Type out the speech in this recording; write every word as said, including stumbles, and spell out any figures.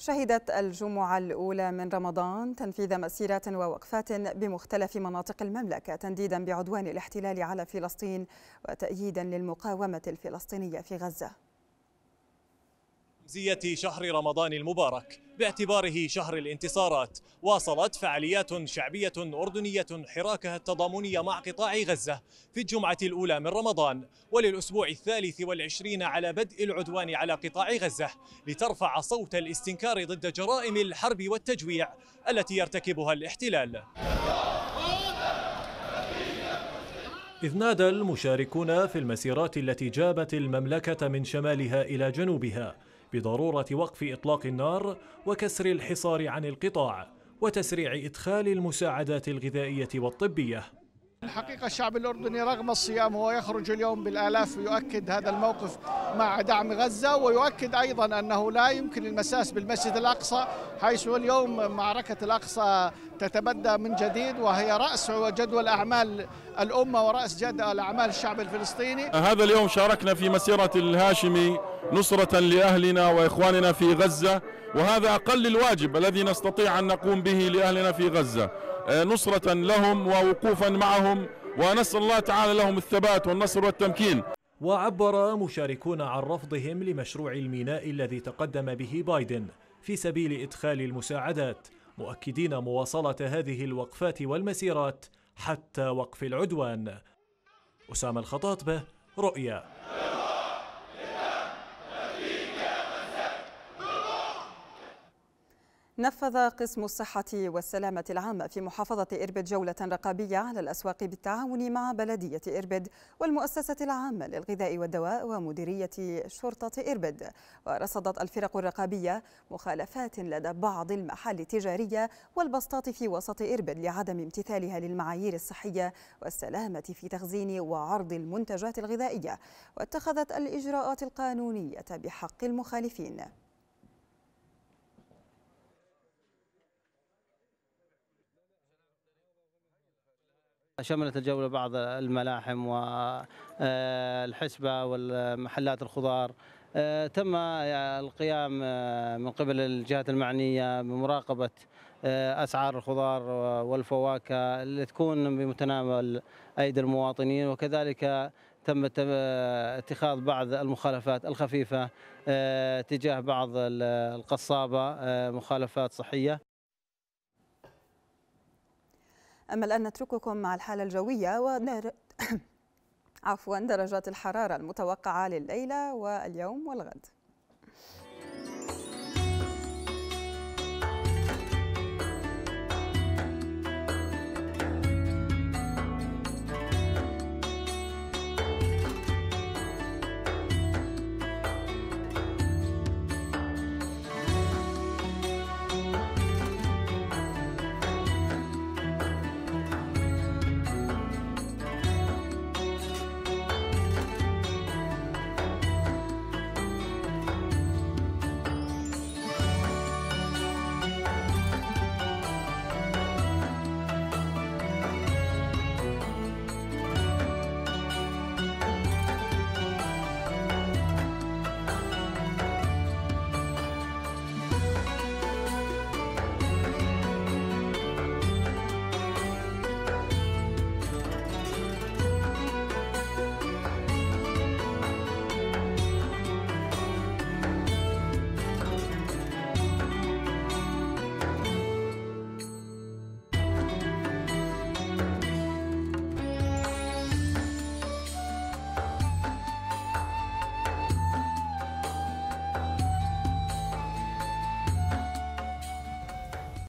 شهدت الجمعة الأولى من رمضان تنفيذ مسيرات ووقفات بمختلف مناطق المملكة تنديدا بعدوان الاحتلال على فلسطين وتأييدا للمقاومة الفلسطينية في غزة. رمزية شهر رمضان المبارك باعتباره شهر الانتصارات، واصلت فعاليات شعبية أردنية حراكها التضامني مع قطاع غزة في الجمعة الأولى من رمضان وللأسبوع الثالث والعشرين على بدء العدوان على قطاع غزة، لترفع صوت الاستنكار ضد جرائم الحرب والتجويع التي يرتكبها الاحتلال. إذ نادى المشاركون في المسيرات التي جابت المملكة من شمالها إلى جنوبها بضرورة وقف إطلاق النار وكسر الحصار عن القطاع وتسريع إدخال المساعدات الغذائية والطبية. الحقيقة الشعب الأردني رغم الصيام هو يخرج اليوم بالآلاف ويؤكد هذا الموقف مع دعم غزة، ويؤكد أيضا أنه لا يمكن المساس بالمسجد الأقصى، حيث اليوم معركة الأقصى تتبدى من جديد وهي رأس وجدول أعمال الأمة ورأس جدول أعمال الشعب الفلسطيني. هذا اليوم شاركنا في مسيرة الهاشمي نصرة لأهلنا وإخواننا في غزة، وهذا أقل الواجب الذي نستطيع أن نقوم به لأهلنا في غزة، نصرة لهم ووقوفا معهم، ونسأل الله تعالى لهم الثبات والنصر والتمكين. وعبر مشاركون عن رفضهم لمشروع الميناء الذي تقدم به بايدن في سبيل إدخال المساعدات، مؤكدين مواصلة هذه الوقفات والمسيرات حتى وقف العدوان. أسامة الخطاطبة، رؤيا. نفذ قسم الصحة والسلامة العامة في محافظة إربد جولة رقابية على الأسواق بالتعاون مع بلدية إربد والمؤسسة العامة للغذاء والدواء ومديرية شرطة إربد، ورصدت الفرق الرقابية مخالفات لدى بعض المحال التجارية والبسطات في وسط إربد لعدم امتثالها للمعايير الصحية والسلامة في تخزين وعرض المنتجات الغذائية، واتخذت الإجراءات القانونية بحق المخالفين. شملت الجولة بعض الملاحم والحسبة والمحلات الخضار. تم القيام من قبل الجهات المعنية بمراقبة أسعار الخضار والفواكه اللي تكون بمتناول أيدي المواطنين، وكذلك تم اتخاذ بعض المخالفات الخفيفة تجاه بعض القصابة، مخالفات صحية. أما الآن نترككم مع الحالة الجوية ودر... عفوا درجات الحرارة المتوقعة لليلة واليوم والغد.